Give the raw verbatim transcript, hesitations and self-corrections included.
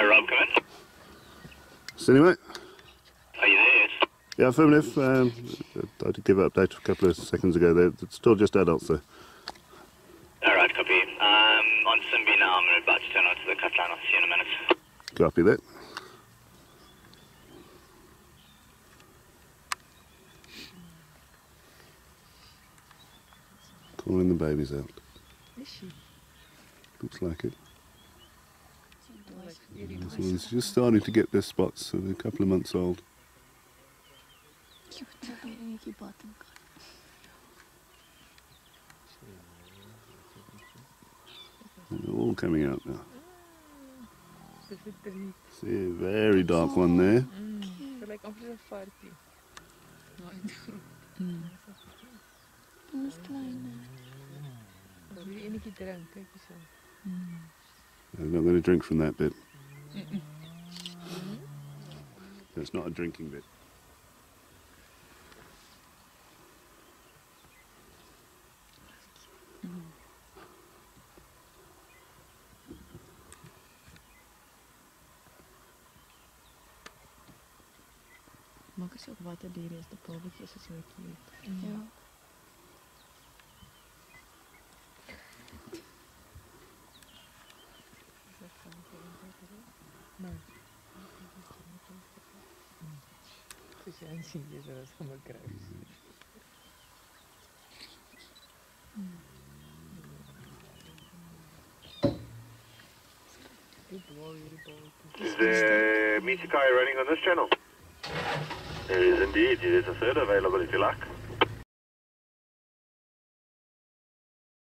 Hey Rob, come in. Steady mate. Are you there? Yeah, affirmative. Um, I did give an update a couple of seconds ago. They're still just adults though. Alright, copy. Um, on Simbi now, I'm about to turn onto the cut line. I'll see you in a minute. Copy that. Calling the babies out. Is she? Looks like it. It's just starting to get their spots, so they're a couple of months old. And they're all coming out now. See a very dark one there. I'm not going to drink from that bit. Mm-mm. That's not a drinking bit. Maak eens op water dieren is de polletjes is heel cute. Ja. Dan zie je ze als allemaal kruis. Is the Mitsukai running on this channel? There is indeed. There's a third available if you like.